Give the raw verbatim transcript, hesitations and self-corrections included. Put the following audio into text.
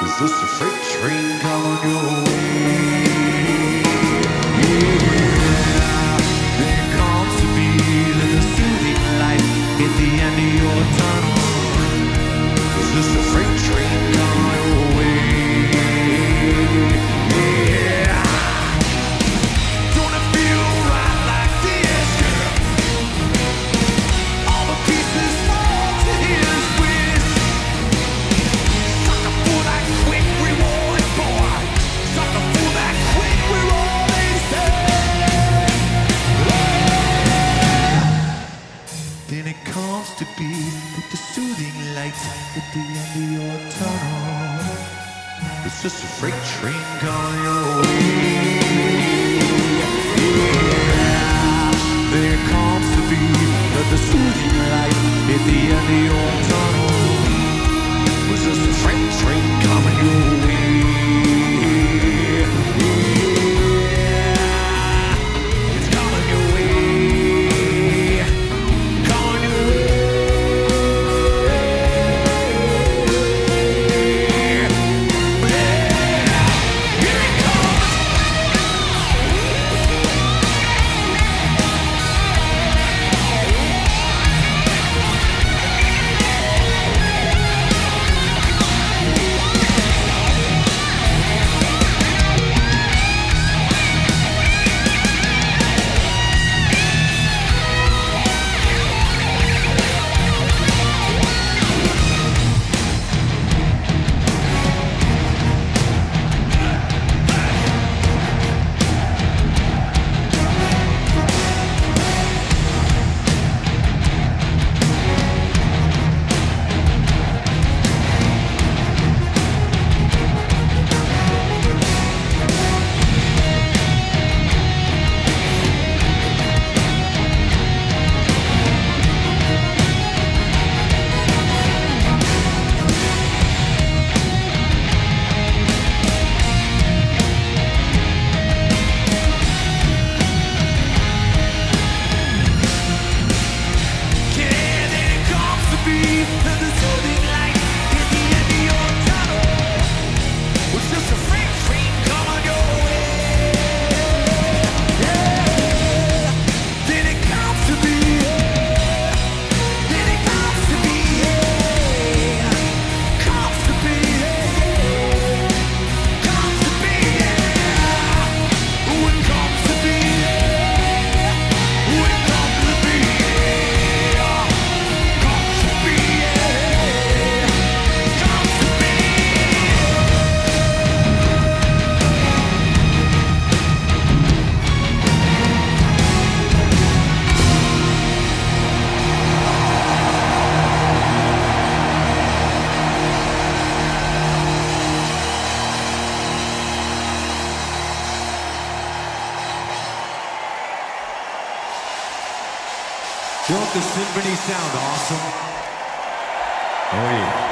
Is this a freight train going your way? Yeah. To be with the soothing lights at the end of your tunnel. It's just a freight train going your way. Yeah, there comes to be the soothing light at the end of your tunnel. It's just a freight train coming your way. Don't the symphony sound awesome? Oh yeah.